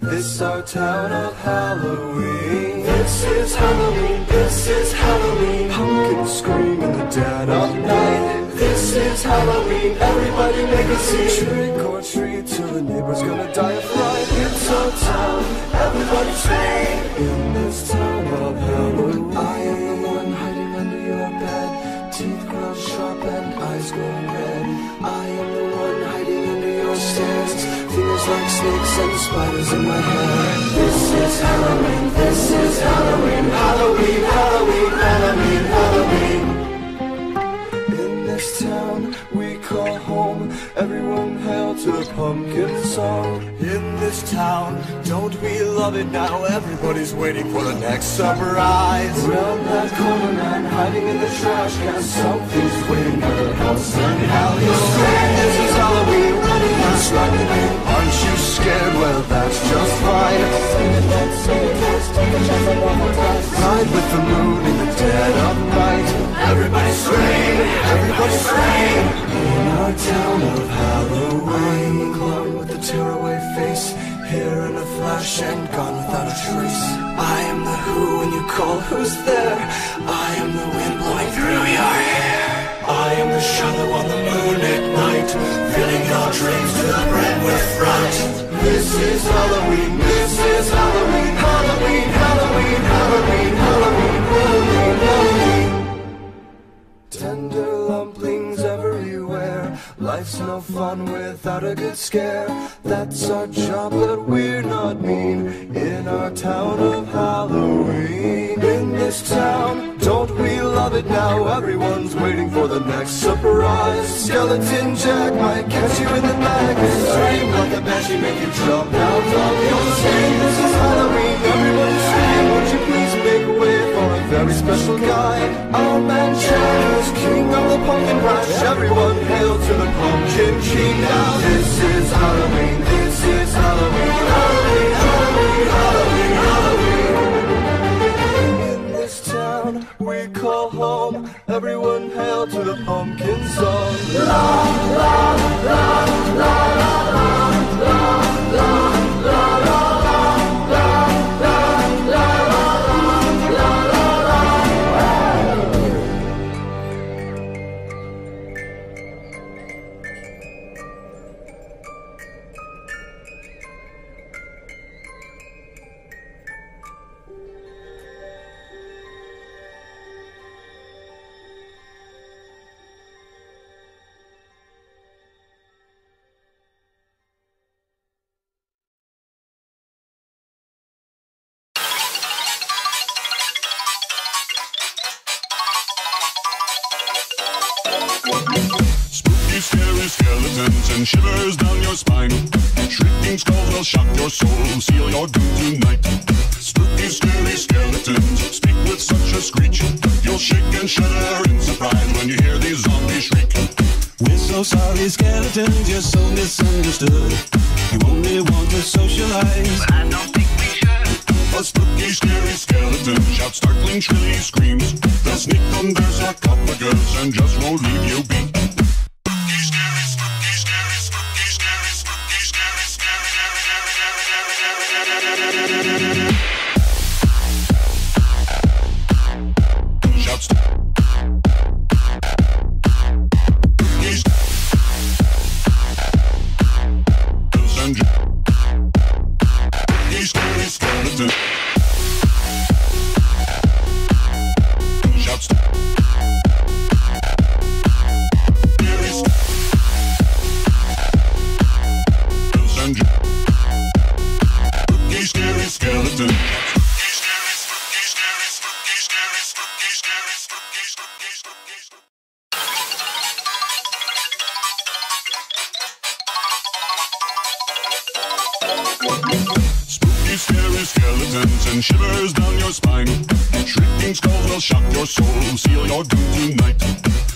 This our town of Halloween. This is Halloween, this is Halloween. Pumpkins scream in the dead of night. This is Halloween, everybody make a scene. Trick or treat till the neighbor's gonna die of fright. It's our town, everybody scream. In this town of Halloween, I am the one hiding under your bed. Teeth ground sharp and eyes grown red. I am the one hiding under your stairs. Like snakes and spiders in my hair. This is Halloween, this is Halloween. Halloween, Halloween, Halloween, Halloween. In this town we call home, everyone hail to the pumpkin song. In this town, don't we love it now? Everybody's waiting for the next surprise. Round that corner man hiding in the trash can, something's waiting at the house and hell. You'll scream, this is Halloween, running and sliding in. Aren't you scared? Well, that's just fine. Ride with the moon in the dead of night. Everybody scream! Everybody scream! In our town of Halloween, I am a clown with a tearaway face. Here in a flash and gone without a trace. I am the who when you call, who's there? I am the wind blowing through your hair. I am the shadow on the moon at night, filling your dreams to the brim with fright. This is Halloween, this is Halloween, Halloween, Halloween, Halloween, Halloween, Halloween, Halloween. Tender lumplings everywhere, life's no fun without a good scare. That's our job, but we're not mean, in our town of Halloween. In this town, don't we love it now? Everyone's waiting for the next surprise. Skeleton Jack might catch you in the back. Scream like a banshee, make you jump out of your skin. This is Halloween, everybody scream. Would you please make way for a very special guy? Our man Jack is king of the pumpkin patch. Everyone hail to the pumpkin king now. This is Halloween, this is Halloween, Halloween, Halloween, Halloween, Halloween. We call home, everyone hail to the pumpkin song. La, la, la, la, la, la, la, la, la, la. Skeletons and shivers down your spine. Shrieking skulls will shock your soul, seal your doom tonight. Spooky, scary skeletons speak with such a screech. You'll shake and shudder in surprise when you hear these zombies shriek. We're so sorry, skeletons, you're so misunderstood. You only want to socialize, but I don't think we should. A spooky, scary skeleton shouts startling, shrilly screams. They'll sneak under sarcophagus and just won't leave you be. Shivers down your spine. Shrieking skulls will shock your soul, seal your doom tonight.